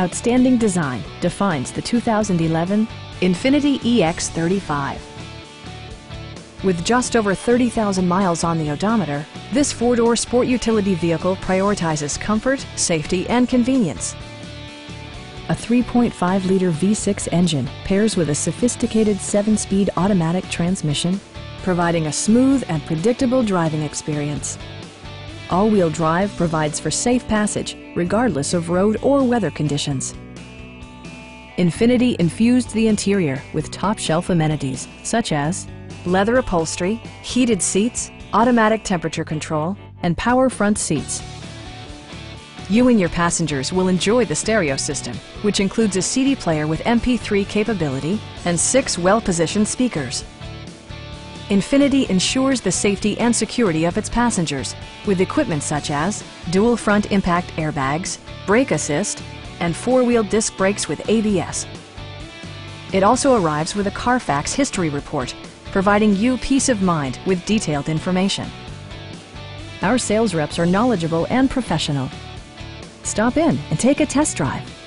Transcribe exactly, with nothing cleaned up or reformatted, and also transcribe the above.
Outstanding design defines the two thousand eleven Infiniti E X thirty-five. With just over thirty thousand miles on the odometer, this four-door sport utility vehicle prioritizes comfort, safety, and convenience. A three point five liter V six engine pairs with a sophisticated seven-speed automatic transmission, providing a smooth and predictable driving experience. All-wheel drive provides for safe passage, regardless of road or weather conditions. Infiniti infused the interior with top-shelf amenities such as leather upholstery, heated seats, automatic temperature control, and power front seats. You and your passengers will enjoy the stereo system, which includes a C D player with M P three capability and six well-positioned speakers. Infiniti ensures the safety and security of its passengers with equipment such as dual front impact airbags, brake assist, and four-wheel disc brakes with A B S. It also arrives with a Carfax history report, providing you peace of mind with detailed information. Our sales reps are knowledgeable and professional. Stop in and take a test drive.